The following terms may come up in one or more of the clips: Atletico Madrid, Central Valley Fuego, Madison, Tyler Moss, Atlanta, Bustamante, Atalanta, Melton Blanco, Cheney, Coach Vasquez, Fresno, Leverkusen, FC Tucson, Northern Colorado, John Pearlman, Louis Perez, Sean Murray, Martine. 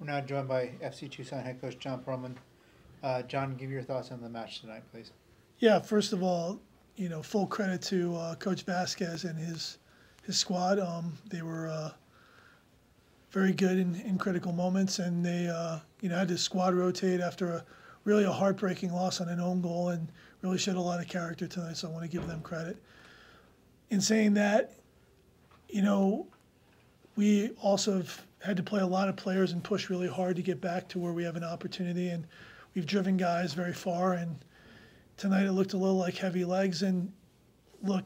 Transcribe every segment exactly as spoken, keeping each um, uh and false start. We're now joined by F C Tucson head coach John Pearlman. Uh, John, give your thoughts on the match tonight, please. Yeah, first of all, you know, full credit to uh, Coach Vasquez and his his squad. Um, they were uh, very good in, in critical moments, and they uh, you know had to squad rotate after a really a heartbreaking loss on an own goal, and really showed a lot of character tonight. So I want to give them credit. In saying that, you know, we also have had to play a lot of players and push really hard to get back to where we have an opportunity, and we've driven guys very far, and tonight it looked a little like heavy legs. And look,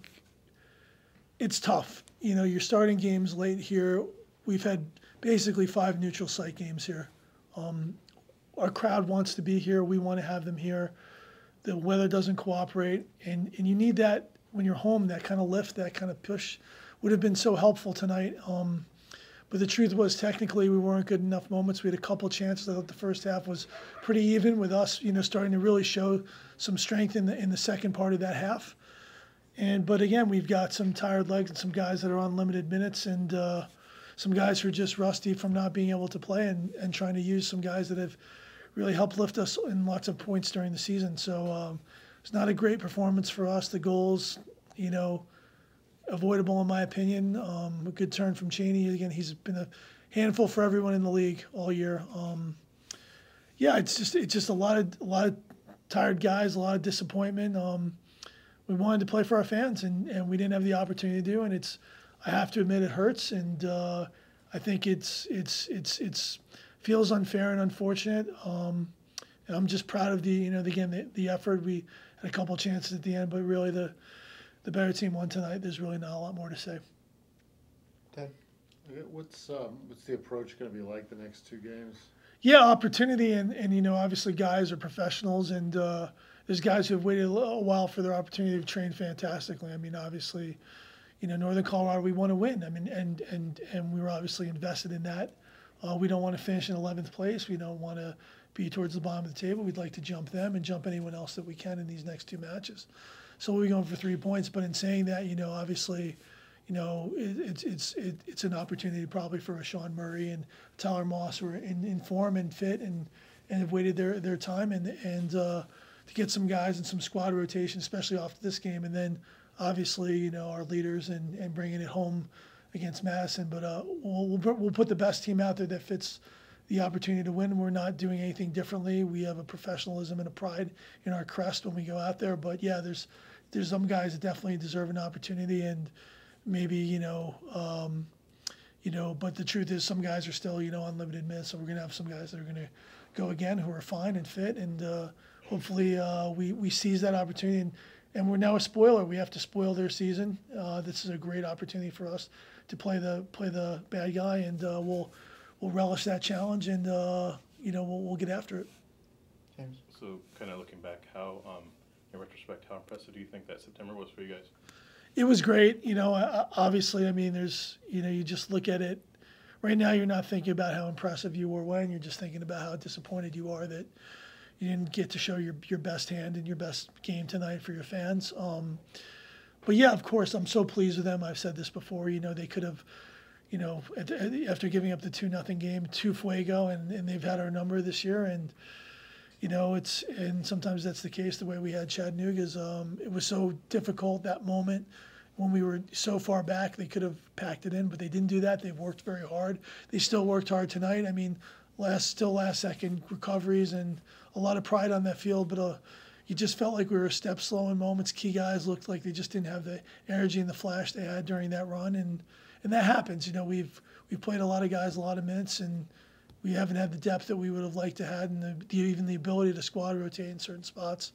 it's tough. You know, you're starting games late here. We've had basically five neutral site games here. Um, our crowd wants to be here. We want to have them here. The weather doesn't cooperate, and, and you need that when you're home, that kind of lift, that kind of push would have been so helpful tonight. Um, But the truth was, technically, we weren't good enough moments. We had a couple chances. I thought the first half was pretty even, with us, you know, starting to really show some strength in the in the second part of that half. And but again, we've got some tired legs and some guys that are on limited minutes, and uh, some guys who are just rusty from not being able to play, and and trying to use some guys that have really helped lift us in lots of points during the season. So um, it's not a great performance for us. The goals, you know, avoidable in my opinion. Um, a good turn from Cheney. Again, he's been a handful for everyone in the league all year. Um, yeah, it's just it's just a lot of a lot of tired guys, a lot of disappointment. Um, we wanted to play for our fans, and and we didn't have the opportunity to do. And it's, I have to admit, it hurts, and uh, I think it's it's it's it's feels unfair and unfortunate. Um, and I'm just proud of the you know the, again the, the effort. We had a couple chances at the end, but really the The better team won tonight. There's really not a lot more to say. Ted, what's um, what's the approach going to be like the next two games? Yeah, opportunity, and and you know, obviously guys are professionals, and uh, there's guys who have waited a little while for their opportunity. They've trained fantastically. I mean, obviously, you know, Northern Colorado, we want to win. I mean, and and and we were obviously invested in that. Uh, we don't want to finish in eleventh place. We don't want to be towards the bottom of the table. We'd like to jump them and jump anyone else that we can in these next two matches. So we'll be going for three points. But in saying that, you know, obviously, you know, it, it's it's it, it's an opportunity probably for a Sean Murray and Tyler Moss, who are in, in form and fit and and have waited their their time, and and uh, to get some guys and some squad rotation, especially off this game, and then obviously, you know, our leaders and and bringing it home against Madison. But uh, we'll we'll put the best team out there that fits the opportunity to win. We're not doing anything differently. We have a professionalism and a pride in our crest when we go out there. But yeah, there's there's some guys that definitely deserve an opportunity, and maybe you know, um, you know. But the truth is, some guys are still you know on limited minutes. So we're gonna have some guys that are gonna go again who are fine and fit, and uh, hopefully uh, we we seize that opportunity. And, and we're now a spoiler. We have to spoil their season. Uh, this is a great opportunity for us to play the play the bad guy, and uh, we'll. We'll relish that challenge, and uh, you know we'll, we'll get after it. James. So, kind of looking back, how, um, in retrospect, how impressive do you think that September was for you guys? It was great. You know, obviously, I mean, there's, you know, you just look at it. Right now, you're not thinking about how impressive you were when. You're just thinking about how disappointed you are that you didn't get to show your your best hand and your best game tonight for your fans. Um, but yeah, of course, I'm so pleased with them. I've said this before. You know, they could have. You know, after giving up the two nothing game to Fuego, and, and they've had our number this year, and you know it's and sometimes that's the case. The way we had Chattanooga's, um, it was so difficult that moment when we were so far back. They could have packed it in, but they didn't do that. They've worked very hard. They still worked hard tonight. I mean, last still last second recoveries and a lot of pride on that field, but. Uh, You just felt like we were a step slow in moments. Key guys looked like they just didn't have the energy and the flash they had during that run, and and that happens. You know, we've we've played a lot of guys, a lot of minutes, and we haven't had the depth that we would have liked to have, and the, the, even the ability to squad rotate in certain spots.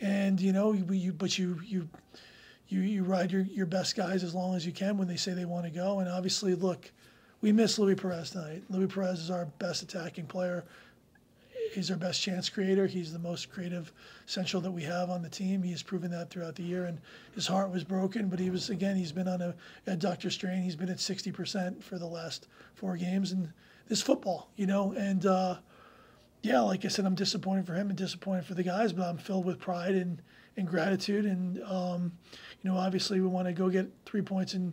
And you know, we, you but you you you you ride your your best guys as long as you can when they say they want to go. And obviously, look, we miss Louis Perez tonight. Louis Perez is our best attacking player. He's our best chance creator. He's the most creative central that we have on the team. He has proven that throughout the year, and his heart was broken. But he was, again, he's been on a adductor strain. He's been at sixty percent for the last four games, and this football, you know. And, uh, yeah, like I said, I'm disappointed for him and disappointed for the guys, but I'm filled with pride and, and gratitude. And, um, you know, obviously we want to go get three points in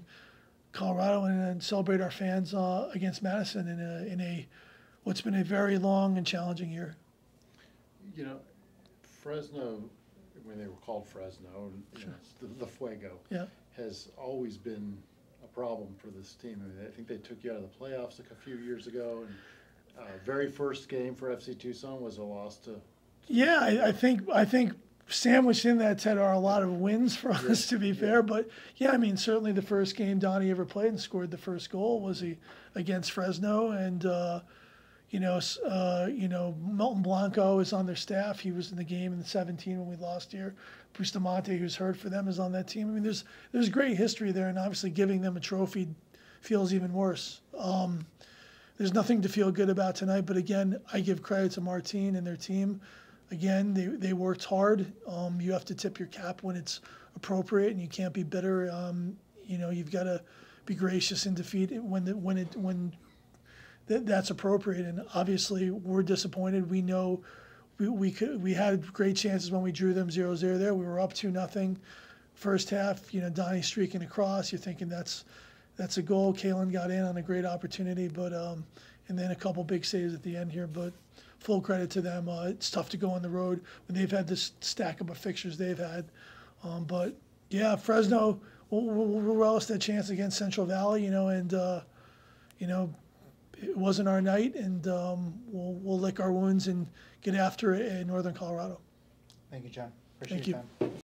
Colorado and, and celebrate our fans uh, against Madison in a, in a what's been a very long and challenging year. You know, Fresno, when they were called Fresno, sure. you know, the, the Fuego, yeah. has always been a problem for this team. I mean, I think they took you out of the playoffs a few years ago. And uh, very first game for F C Tucson was a loss to. to yeah, I, I think I think sandwiched in that, Ted, are a lot of wins for yeah. us, to be yeah. fair. But yeah, I mean, certainly the first game Donnie ever played and scored the first goal was he against Fresno, and uh, you know, uh, you know, Melton Blanco is on their staff. He was in the game in the seventeen when we lost here. Bustamante, who's heard for them, is on that team. I mean, there's there's great history there, and obviously giving them a trophy feels even worse. Um, there's nothing to feel good about tonight, but again, I give credit to Martine and their team. Again, they, they worked hard. Um, you have to tip your cap when it's appropriate, and you can't be bitter. Um, you know, you've got to be gracious in defeat when the, when it when th that's appropriate. And obviously, we're disappointed. We know. We, we could we had great chances when we drew them zero zero there. We were up two nothing, first half. You know, Donnie streaking across. You're thinking that's that's a goal. Kalen got in on a great opportunity, but um, and then a couple big saves at the end here. But full credit to them. Uh, it's tough to go on the road when they've had this stack up of fixtures they've had. Um, but yeah, Fresno will we'll relish that chance against Central Valley. You know, and uh, you know. It wasn't our night, and um, we'll, we'll lick our wounds and get after it in Northern Colorado. Thank you, John. Appreciate your time.